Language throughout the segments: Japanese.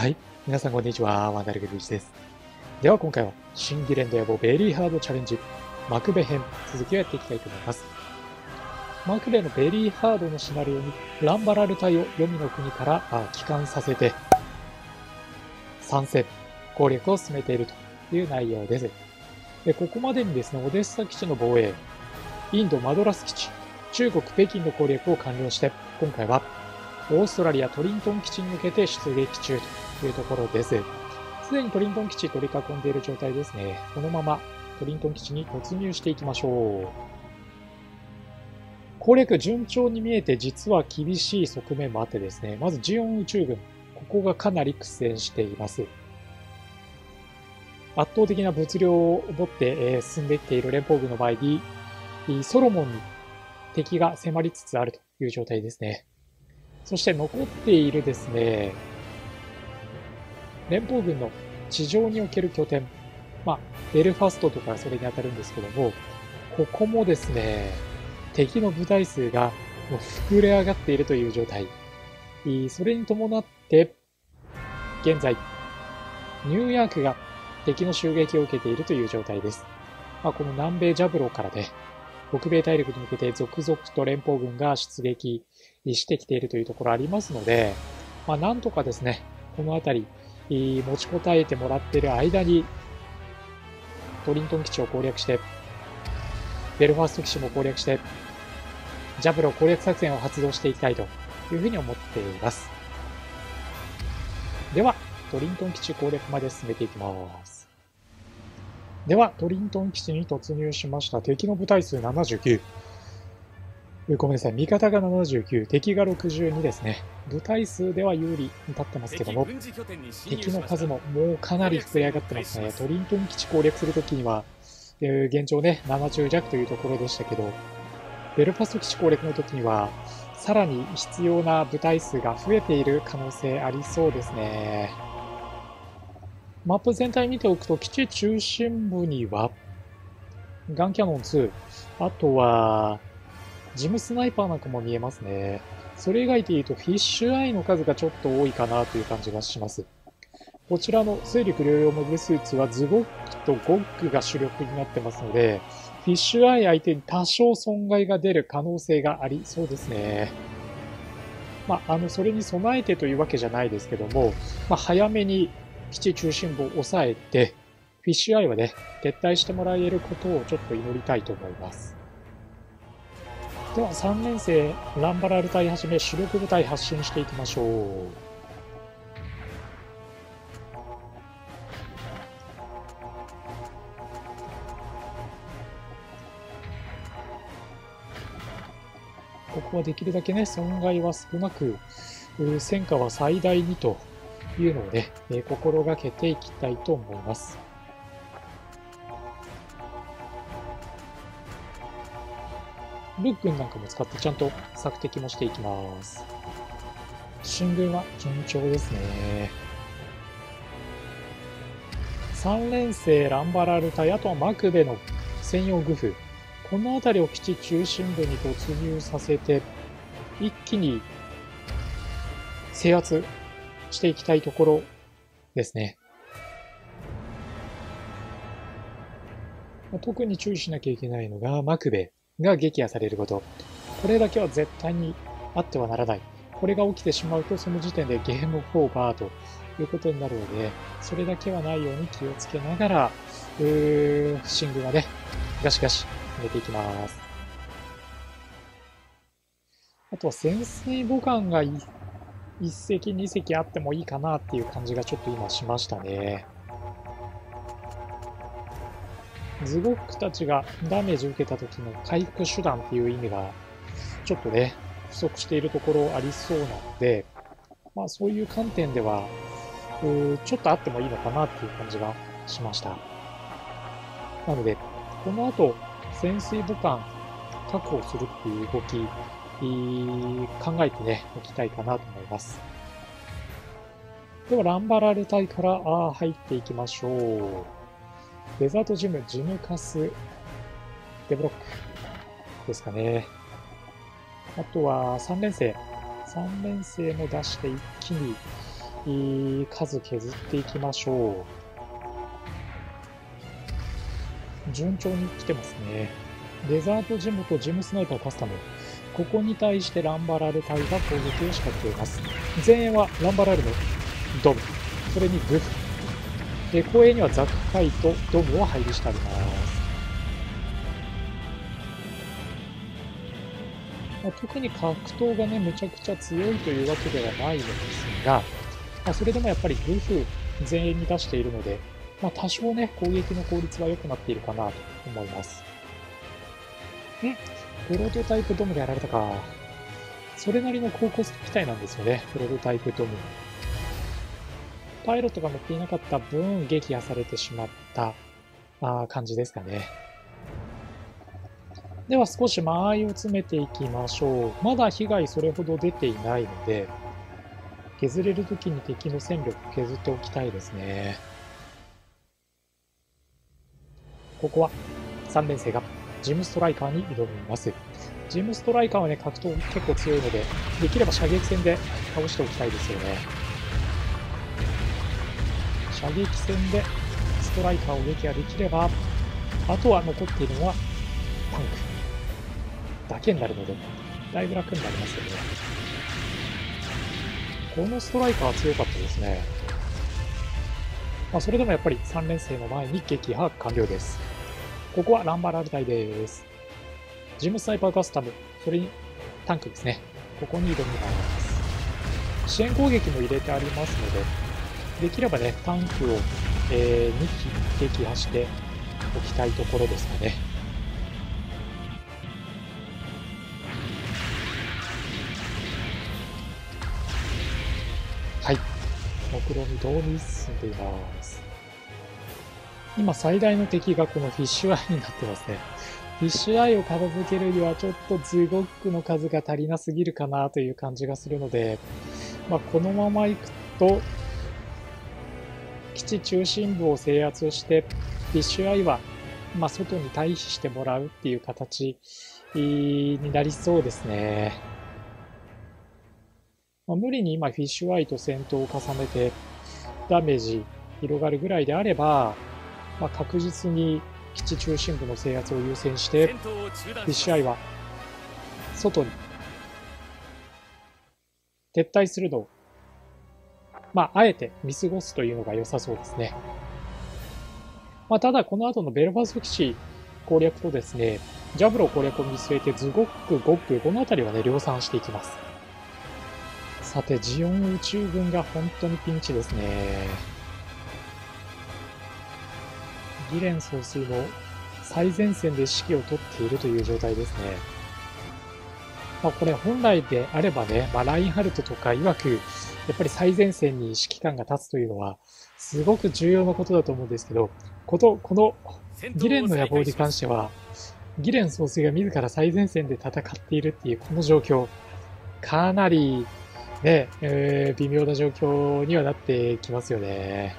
はい。皆さんこんにちは。ワンダルゲルイチです。では今回は、シンギレンド野望ベリーハードチャレンジ、マクベ編、続きをやっていきたいと思います。マクベのベリーハードのシナリオに、ランバラル隊を黄泉の国から帰還させて、参戦、攻略を進めているという内容です。で、ここまでにですね、オデッサ基地の防衛、インドマドラス基地、中国北京の攻略を完了して、今回は、オーストラリアトリントン基地に向けて出撃中というところです。すでにトリントン基地取り囲んでいる状態ですね。このままトリントン基地に突入していきましょう。攻略順調に見えて実は厳しい側面もあってですね。まずジオン宇宙軍。ここがかなり苦戦しています。圧倒的な物量を持って進んできている連邦軍の場合に、ソロモンに敵が迫りつつあるという状態ですね。そして残っているですね、連邦軍の地上における拠点、ベルファストとかそれに当たるんですけども、ここもですね、敵の部隊数がもう膨れ上がっているという状態。それに伴って、現在、ニューヨークが敵の襲撃を受けているという状態です。この南米ジャブローからで、北米大陸に向けて続々と連邦軍が出撃してきているというところありますので、なんとかですね、この辺り持ちこたえてもらっている間に、トリントン基地を攻略して、ベルファースト基地も攻略して、ジャブロー攻略作戦を発動していきたいというふうに思っています。では、トリントン基地攻略まで進めていきます。では、トリントン基地に突入しました。敵の部隊数79。ごめんなさい。味方が79、敵が62ですね。部隊数では有利に立ってますけども、敵の数ももうかなり膨れ上がってますね。トリントン基地攻略するときには、現状ね、70弱というところでしたけど、ベルファスト基地攻略のときには、さらに必要な部隊数が増えている可能性ありそうですね。マップ全体見ておくと、基地中心部には、ガンキャノン2、あとは、ジムスナイパーなんかも見えますね。それ以外で言うと、フィッシュアイの数がちょっと多いかなという感じがします。こちらの水陸両用モビルスーツは、ズゴックとゴックが主力になってますので、フィッシュアイ相手に多少損害が出る可能性がありそうですね。それに備えてというわけじゃないですけども、早めに、基地中心部を抑えて、フィッシュアイはね、撤退してもらえることをちょっと祈りたいと思います。では、3年生、ランバラル隊はじめ、主力部隊発進していきましょう。ここはできるだけね、損害は少なく、戦果は最大にと。いうのをね、心がけていきたいと思います。ルックンなんかも使ってちゃんと索敵もしていきます。進軍は順調ですね。3連星ランバラル隊、あとはマクベの専用グフ。この辺りを基地中心部に突入させて、一気に制圧。していきたいところですね。特に注意しなきゃいけないのが、マクベが撃破されること。これだけは絶対にあってはならない。これが起きてしまうと、その時点でゲームオーバーということになるので、それだけはないように気をつけながら、進軍はね、ガシガシ進めていきます。あとは潜水母艦が1隻2隻あってもいいかなっていう感じがちょっと今しましたね。ズゴックたちがダメージ受けた時の回復手段っていう意味がちょっとね、不足しているところありそうなので、そういう観点では、ちょっとあってもいいのかなっていう感じがしました。なので、この後、潜水母艦確保するっていう動き、考えてね、おきたいかなと思います。では、ランバラル隊から入っていきましょう。デザートジム、ジムカス、デブロックですかね。あとは、3連星。3連星も出して一気に、いい数削っていきましょう。順調に来てますね。デザートジムとジムスナイパーカスタム、ここに対してランバラル隊が攻撃を仕掛けます。前衛はランバラルのドム、それにグフ、後衛にはザクカイとドムを配備してあります。特に格闘がね、むちゃくちゃ強いというわけではないのですが、それでもやっぱりグフ前衛に出しているので、多少ね、攻撃の効率は良くなっているかなと思います。プロトタイプドムでやられたか。それなりの高コスト機体なんですよね、プロトタイプドム。パイロットが乗っていなかった分、撃破されてしまった感じですかね。では少し間合いを詰めていきましょう。まだ被害それほど出ていないので、削れるときに敵の戦力削っておきたいですね。ここは3年生がジムストライカーに挑みます。ジムストライカーはね、格闘結構強いので、できれば射撃戦で倒しておきたいですよね。射撃戦でストライカーを撃破できれば、あとは残っているのはタンクだけになるので、だいぶ楽になりますよね。このストライカーは強かったですね。それでもやっぱり3連星の前に撃破完了です。ここはランバラル隊です。ジムスナイパーカスタム、それにタンクですね、ここに挑みます。支援攻撃も入れてありますので、できればね、タンクを、2機撃破しておきたいところですかね。目論見通り進んでいます。今最大の敵がこのフィッシュアイになってますね。フィッシュアイを片付けるにはちょっとズゴックの数が足りなすぎるかなという感じがするので、このままいくと基地中心部を制圧して、フィッシュアイは外に退避してもらうっていう形になりそうですね。無理に今フィッシュアイと戦闘を重ねてダメージ広がるぐらいであれば、確実に基地中心部の制圧を優先して、フィッシュアイは外に撤退するのを、あえて見過ごすというのが良さそうですね。ただこの後のベルファスト基地攻略とですね、ジャブロ攻略を見据えて、ズゴック、ゴック、この辺りはね、量産していきます。さて、ジオン宇宙軍が本当にピンチですね。ギレン総帥の最前線で指揮を執っているという状態ですね。これ本来であればね、ラインハルトとか曰く、やっぱり最前線に指揮官が立つというのはすごく重要なことだと思うんですけど、このギレンの野望に関しては、ギレン総帥が自ら最前線で戦っているっていうこの状況、かなりね、微妙な状況にはなってきますよね。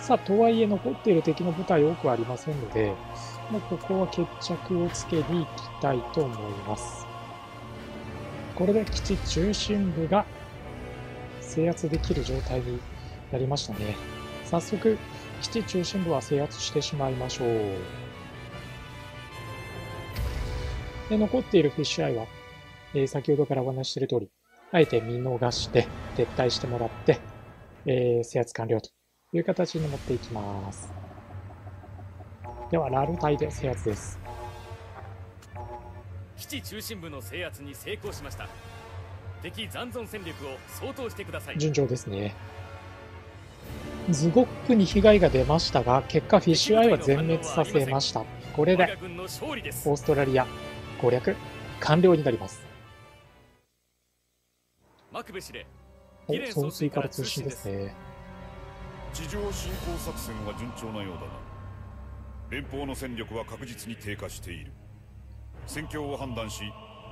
さあ、とはいえ残っている敵の部隊多くはありませんので、ここは決着をつけに行きたいと思います。これで基地中心部が制圧できる状態になりましたね。早速基地中心部は制圧してしまいましょう。で、残っているフィッシュアイは、先ほどからお話している通り、あえて見逃して撤退してもらって、制圧完了という形に持っていきます。ではラル隊で制圧です。基地中心部の制圧に成功しました。敵残存戦力を相当してください。順調ですね。ズゴックに被害が出ましたが、結果フィッシュアイは全滅させました。これでオーストラリア攻略完了になります。総帥から通信ですね。地上侵攻作戦は順調なようだが、連邦の戦力は確実に低下している。戦況を判断し、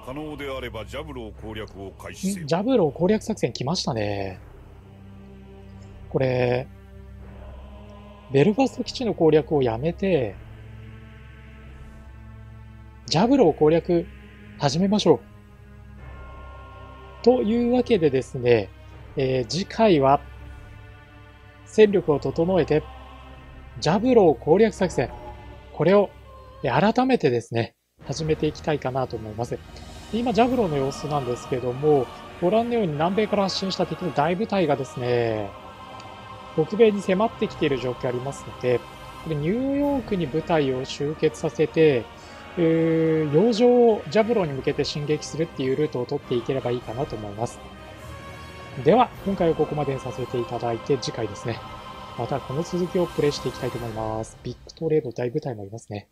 可能であればジャブロー攻略を開始せよ。ジャブロー攻略作戦来ましたね。これベルファスト基地の攻略をやめて、ジャブロー攻略始めましょう。というわけでですね、次回は、戦力を整えて、ジャブロー攻略作戦。これを、改めてですね、始めていきたいかなと思います。今、ジャブローの様子なんですけども、ご覧のように南米から発進した敵の大部隊がですね、北米に迫ってきている状況ありますので、これニューヨークに部隊を集結させて、洋上をジャブローに向けて進撃するっていうルートを取っていければいいかなと思います。では、今回はここまでにさせていただいて、次回ですね、またこの続きをプレイしていきたいと思います。ビクトレーの大部隊もいますね。